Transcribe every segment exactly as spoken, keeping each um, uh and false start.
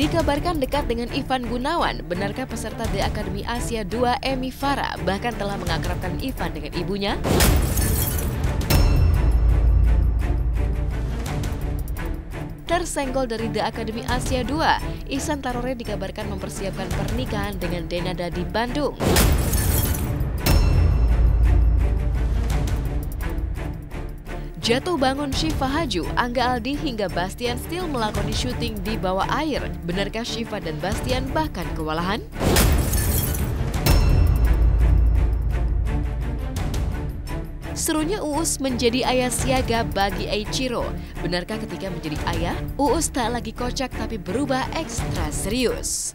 Dikabarkan dekat dengan Ivan Gunawan, benarkah peserta The Academy Asia dua Ammy Fara bahkan telah mengakrabkan Ivan dengan ibunya? Tersenggol dari The Academy Asia dua, Isan Tarore dikabarkan mempersiapkan pernikahan dengan Denada di Bandung. Jatuh bangun Syifa Hadju, Angga Aldi hingga Bastian Steel melakoni syuting di bawah air. Benarkah Syifa dan Bastian bahkan kewalahan? Serunya Uus menjadi ayah siaga bagi Eiichiro. Benarkah ketika menjadi ayah, Uus tak lagi kocak tapi berubah ekstra serius?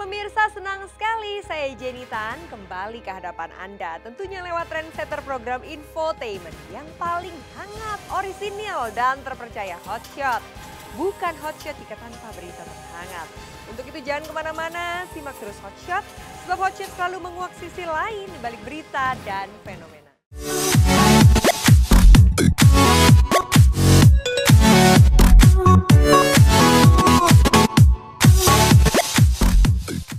Pemirsa, senang sekali saya Jenny Tan kembali ke hadapan Anda. Tentunya lewat trendsetter program infotainment yang paling hangat, orisinil dan terpercaya, Hot Shot. Bukan Hot Shot jika tanpa berita terhangat. Untuk itu jangan kemana-mana, simak terus Hot Shot. Sebab Hot Shot selalu menguak sisi lain balik berita dan fenomena.